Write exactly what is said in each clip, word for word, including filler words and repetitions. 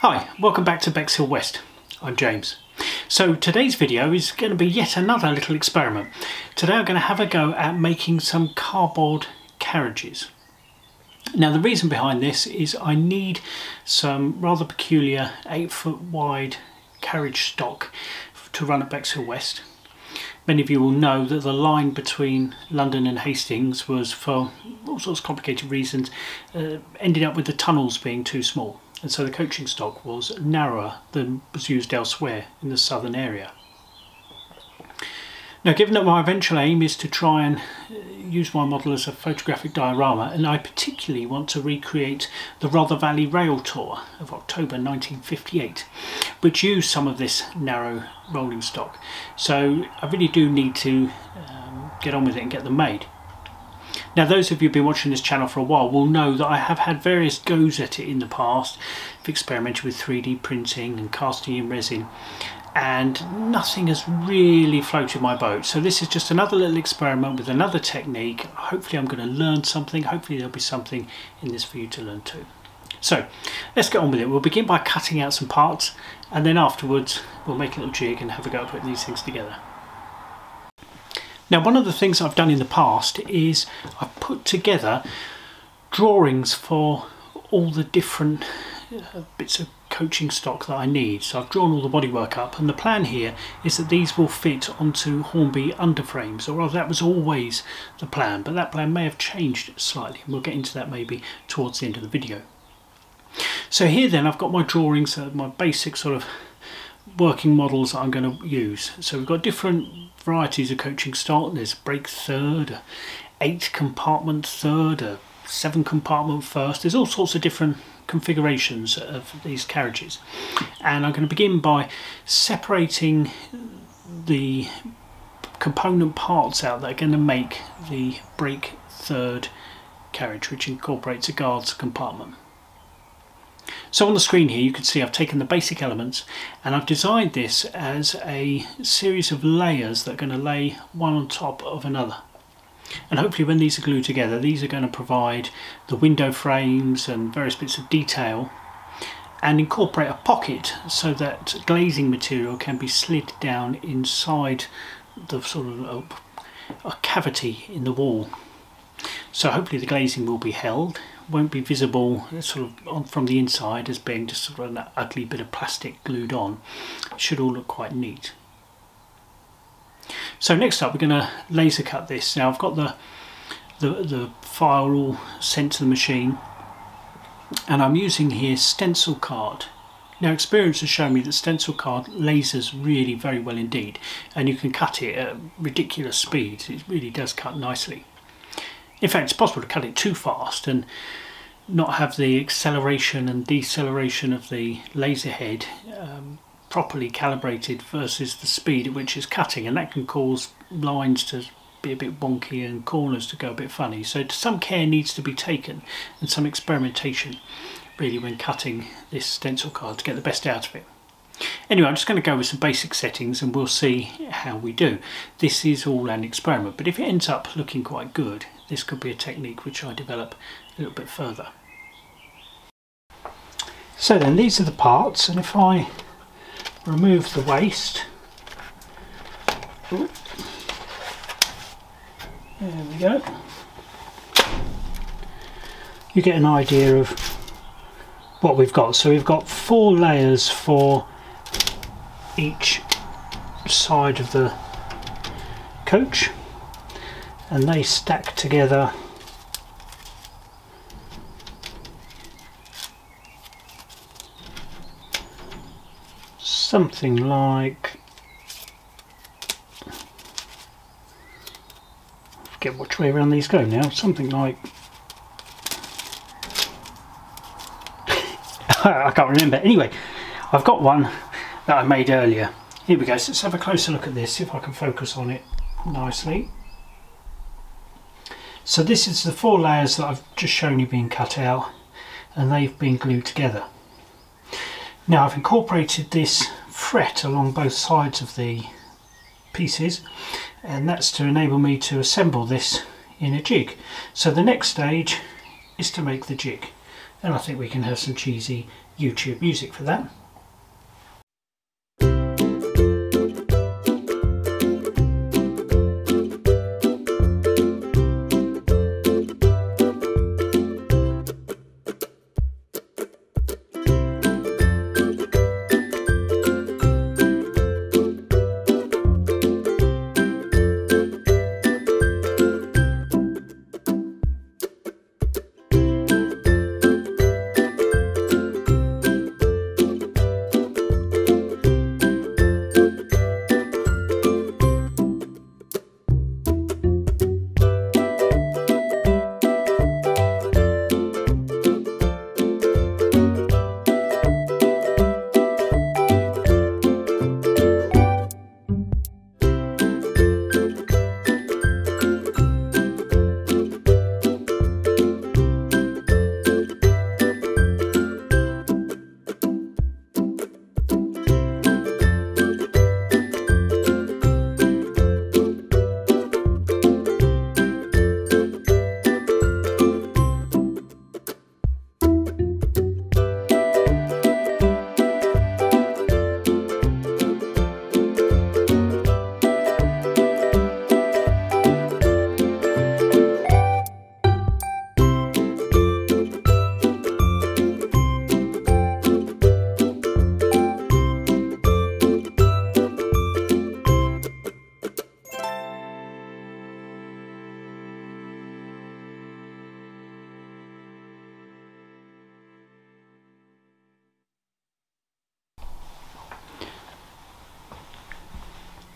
Hi, welcome back to Bexhill West. I'm James. So today's video is going to be yet another little experiment. Today I'm going to have a go at making some cardboard carriages. Now the reason behind this is I need some rather peculiar eight foot wide carriage stock to run at Bexhill West. Many of you will know that the line between London and Hastings was, for all sorts of complicated reasons, uh, ended up with the tunnels being too small. And so the coaching stock was narrower than was used elsewhere in the southern area. Now, given that my eventual aim is to try and use my model as a photographic diorama, and I particularly want to recreate the Rother Valley Rail Tour of October nineteen fifty-eight, which used some of this narrow rolling stock. So I really do need to um, get on with it and get them made. Now, those of you who've been watching this channel for a while will know that I have had various goes at it in the past. I've experimented with three D printing and casting in resin, and nothing has really floated my boat. So this is just another little experiment with another technique. Hopefully I'm going to learn something. Hopefully there'll be something in this for you to learn too. So let's get on with it. We'll begin by cutting out some parts, and then afterwards we'll make a little jig and have a go at putting these things together. Now, one of the things I've done in the past is I've put together drawings for all the different uh, bits of coaching stock that I need. So I've drawn all the bodywork up, and the plan here is that these will fit onto Hornby underframes, or rather that was always the plan, but that plan may have changed slightly, and we'll get into that maybe towards the end of the video. So here then I've got my drawings, uh, my basic sort of working models that I'm going to use. So we've got different varieties of coaching stock. There's break third, a eight compartment third, a seven compartment first. There's all sorts of different configurations of these carriages, and I'm going to begin by separating the component parts out that are going to make the break third carriage, which incorporates a guards compartment. So on the screen here you can see I've taken the basic elements, and I've designed this as a series of layers that are going to lay one on top of another. And hopefully when these are glued together, these are going to provide the window frames and various bits of detail, and incorporate a pocket so that glazing material can be slid down inside the sort of a, a cavity in the wall. So hopefully the glazing will be held, won't be visible sort of on, from the inside as being just sort of an ugly bit of plastic glued on. It should all look quite neat. So next up we're going to laser cut this. Now I've got the, the, the file all sent to the machine, and I'm using here stencil card. Now experience has shown me that stencil card lasers really very well indeed, and you can cut it at ridiculous speeds. It really does cut nicely. In fact, it's possible to cut it too fast and not have the acceleration and deceleration of the laser head um, properly calibrated versus the speed at which it's cutting, and that can cause lines to be a bit wonky and corners to go a bit funny. So some care needs to be taken, and some experimentation really when cutting this stencil card to get the best out of it. Anyway, I'm just going to go with some basic settings and we'll see how we do. This is all an experiment, but if it ends up looking quite good, this could be a technique which I develop a little bit further. So then these are the parts, and if I remove the waist, ooh, there we go, you get an idea of what we've got. So we've got four layers for each side of the coach, and they stack together something like, I forget which way around these go now, something like, I can't remember. Anyway, I've got one that I made earlier. Here we go, so let's have a closer look at this, see if I can focus on it nicely. So this is the four layers that I've just shown you being cut out, and they've been glued together. Now I've incorporated this fret along both sides of the pieces, and that's to enable me to assemble this in a jig. So the next stage is to make the jig, and I think we can have some cheesy YouTube music for that.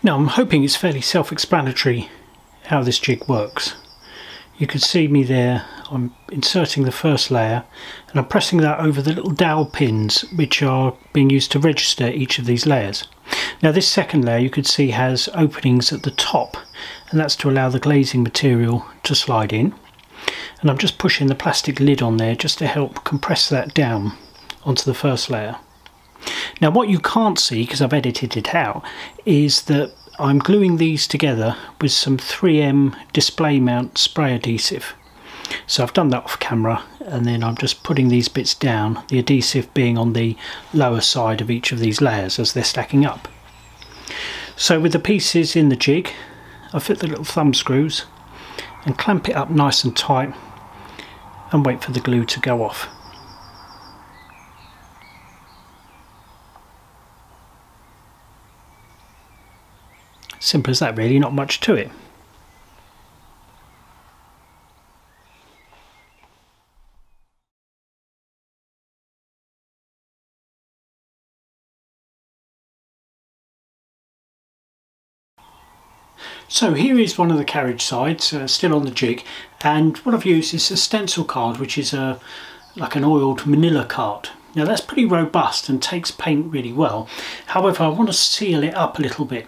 Now I'm hoping it's fairly self-explanatory how this jig works. You can see me there, I'm inserting the first layer and I'm pressing that over the little dowel pins which are being used to register each of these layers. Now this second layer you can see has openings at the top, and that's to allow the glazing material to slide in, and I'm just pushing the plastic lid on there just to help compress that down onto the first layer. Now what you can't see, because I've edited it out, is that I'm gluing these together with some three M display mount spray adhesive. So I've done that off camera, and then I'm just putting these bits down, the adhesive being on the lower side of each of these layers as they're stacking up. So with the pieces in the jig, I fit the little thumb screws and clamp it up nice and tight and wait for the glue to go off. Simple as that, really, not much to it. So here is one of the carriage sides, uh, still on the jig, and what I've used is a stencil card, which is a like an oiled manila card. Now that's pretty robust and takes paint really well. However, I want to seal it up a little bit.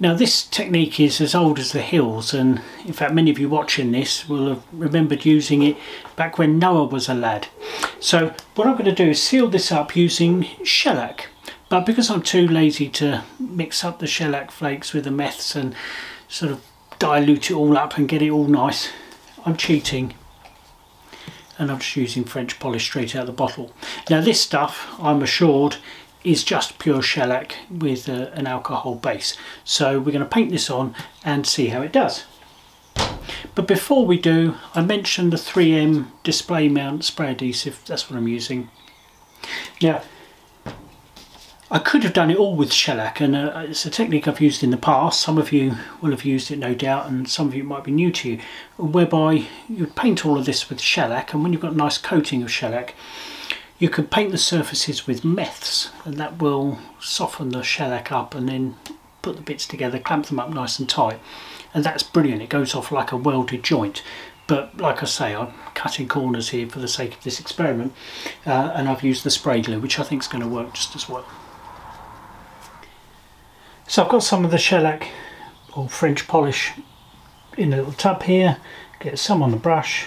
Now this technique is as old as the hills, and in fact many of you watching this will have remembered using it back when Noah was a lad. So what I'm going to do is seal this up using shellac, but because I'm too lazy to mix up the shellac flakes with the meths and sort of dilute it all up and get it all nice, I'm cheating and I'm just using French polish straight out of the bottle. Now this stuff, I'm assured, is just pure shellac with uh, an alcohol base. So we're going to paint this on and see how it does. But before we do, I mentioned the three M display mount spray adhesive, that's what I'm using. Now I could have done it all with shellac, and uh, it's a technique I've used in the past. Some of you will have used it, no doubt, and some of you might be new to you, whereby you paint all of this with shellac, and when you've got a nice coating of shellac you can paint the surfaces with meths, and that will soften the shellac up, and then put the bits together, clamp them up nice and tight, and that's brilliant. It goes off like a welded joint, but like I say, I'm cutting corners here for the sake of this experiment, uh, and I've used the spray glue, which I think is going to work just as well. So I've got some of the shellac or French polish in a little tub here, get some on the brush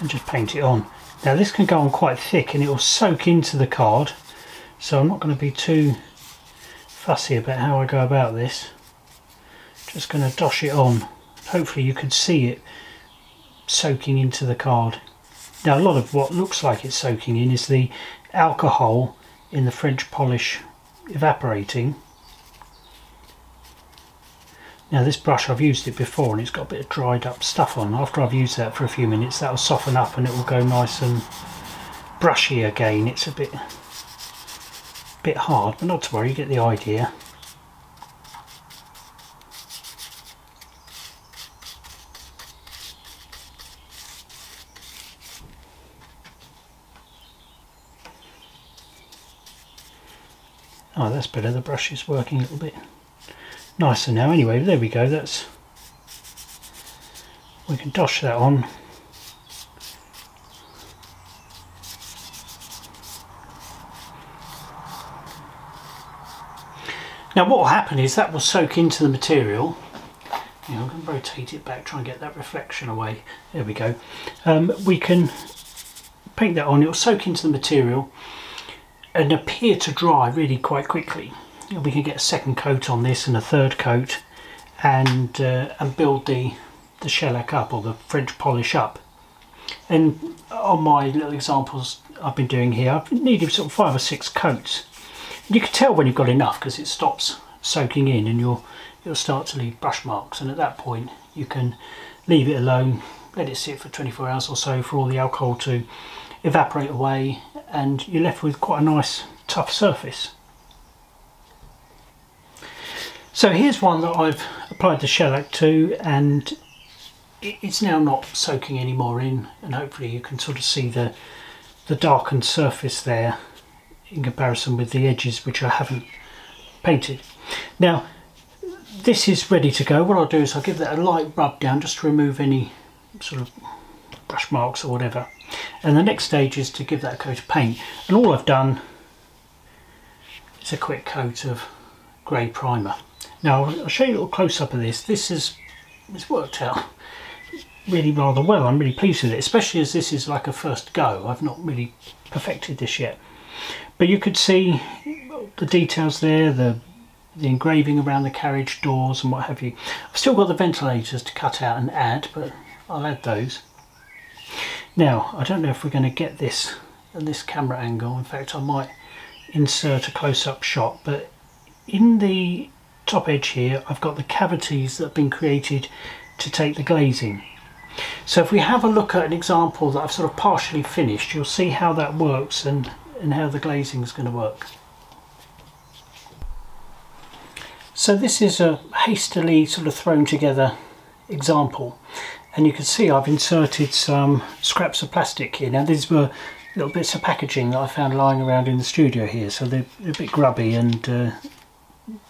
and just paint it on. Now this can go on quite thick and it will soak into the card, so I'm not going to be too fussy about how I go about this. Just going to dosh it on. Hopefully you can see it soaking into the card. Now a lot of what looks like it's soaking in is the alcohol in the French polish evaporating. Now this brush, I've used it before and it's got a bit of dried up stuff on. After I've used that for a few minutes, that'll soften up and it will go nice and brushy again. It's a bit, bit hard, but not to worry, you get the idea. Oh, that's better, the brush is working a little bit nicer now. Anyway, there we go, that's, we can dosh that on. Now what will happen is that will soak into the material. You know, I'm going to rotate it back, try and get that reflection away. There we go. Um, we can paint that on, it will soak into the material and appear to dry really quite quickly. We can get a second coat on this and a third coat, and uh, and build the the shellac up, or the French polish up. And on my little examples I've been doing here, I've needed sort of five or six coats. And you can tell when you've got enough because it stops soaking in, and you'll you'll start to leave brush marks. And at that point, you can leave it alone, let it sit for twenty-four hours or so for all the alcohol to evaporate away, and you're left with quite a nice tough surface. So here's one that I've applied the shellac to, and it's now not soaking any more in, and hopefully you can sort of see the the darkened surface there in comparison with the edges which I haven't painted. Now this is ready to go. What I'll do is I'll give that a light rub down just to remove any sort of brush marks or whatever, and the next stage is to give that a coat of paint. And all I've done is a quick coat of grey primer. Now I'll show you a little close-up of this. This is, it's worked out really rather well. I'm really pleased with it, especially as this is like a first go. I've not really perfected this yet, but you could see the details there, the the engraving around the carriage doors and what have you. I've still got the ventilators to cut out and add, but I'll add those. Now I don't know if we're going to get this at this camera angle. In fact, I might insert a close-up shot, but in the top edge here I've got the cavities that have been created to take the glazing. So if we have a look at an example that I've sort of partially finished, you'll see how that works and, and how the glazing is going to work. So this is a hastily sort of thrown together example. And you can see I've inserted some scraps of plastic here. Now these were little bits of packaging that I found lying around in the studio here, so they're a bit grubby, and uh,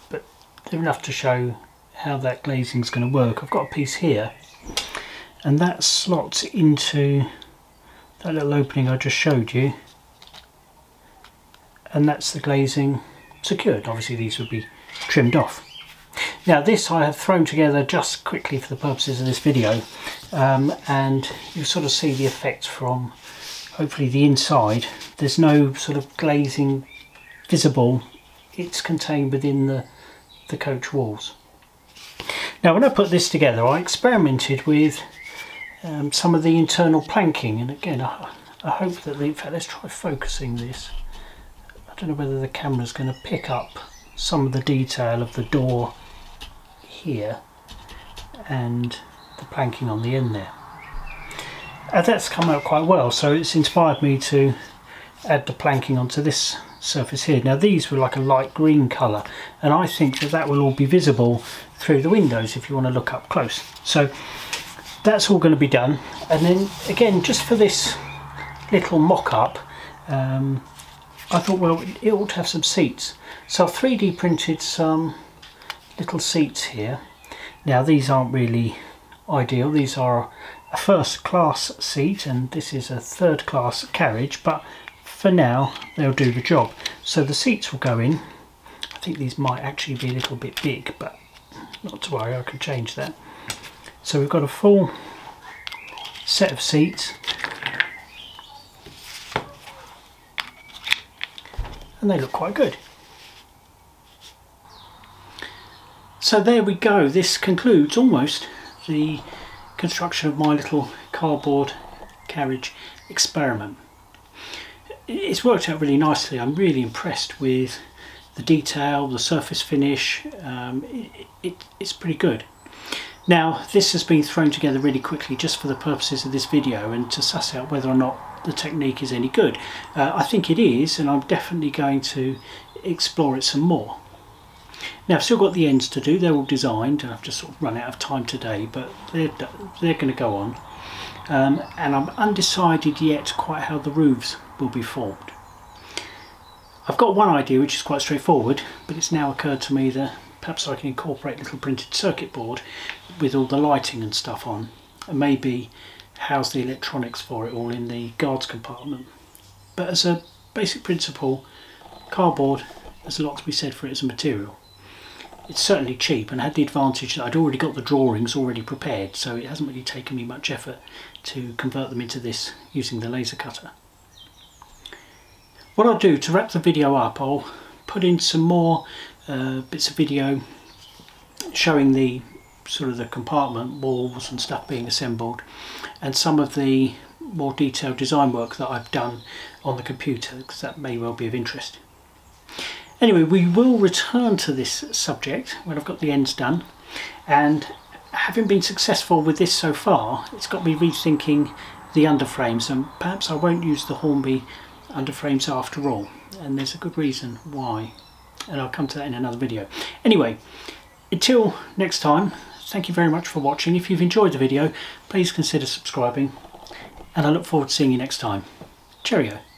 but they're enough to show how that glazing is going to work. I've got a piece here, and that slots into that little opening I just showed you, and that's the glazing secured. Obviously these would be trimmed off. Now this I have thrown together just quickly for the purposes of this video, um, and you sort of see the effect from hopefully the inside. There's no sort of glazing visible, it's contained within the, the coach walls. Now when I put this together I experimented with um, some of the internal planking, and again I, I hope that the, in fact let's try focusing this. I don't know whether the camera's going to pick up some of the detail of the door here and the planking on the end there. And that's come out quite well, so it's inspired me to add the planking onto this surface here. Now these were like a light green colour, and I think that that will all be visible through the windows if you want to look up close. So that's all going to be done, and then again just for this little mock-up um, I thought, well, it ought to have some seats, so I've three D printed some little seats here. Now these aren't really ideal, these are a first class seat and this is a third class carriage, but for now they'll do the job. So the seats will go in. I think these might actually be a little bit big, but not to worry, I can change that. So we've got a full set of seats, and they look quite good. So there we go, this concludes almost the construction of my little cardboard carriage experiment. It's worked out really nicely. I'm really impressed with the detail, the surface finish. Um, it, it, it's pretty good. Now, this has been thrown together really quickly just for the purposes of this video and to suss out whether or not the technique is any good. Uh, I think it is, and I'm definitely going to explore it some more. Now, I've still got the ends to do. They're all designed, and I've just sort of run out of time today, but they're, they're going to go on. Um, and I'm undecided yet quite how the roofs will be formed. I've got one idea which is quite straightforward, but it's now occurred to me that perhaps I can incorporate a little printed circuit board with all the lighting and stuff on, and maybe house the electronics for it all in the guards compartment. But as a basic principle, cardboard, there's a lot to be said for it as a material. It's certainly cheap, and had the advantage that I'd already got the drawings already prepared, so it hasn't really taken me much effort to convert them into this using the laser cutter. What I'll do to wrap the video up, I'll put in some more Uh, bits of video showing the sort of the compartment walls and stuff being assembled, and some of the more detailed design work that I've done on the computer, because that may well be of interest. Anyway, we will return to this subject when I've got the ends done, and having been successful with this so far, it's got me rethinking the underframes, and perhaps I won't use the Hornby underframes after all, and there's a good reason why. And I'll come to that in another video. Anyway, until next time, thank you very much for watching. If you've enjoyed the video, please consider subscribing, and I look forward to seeing you next time. Cheerio.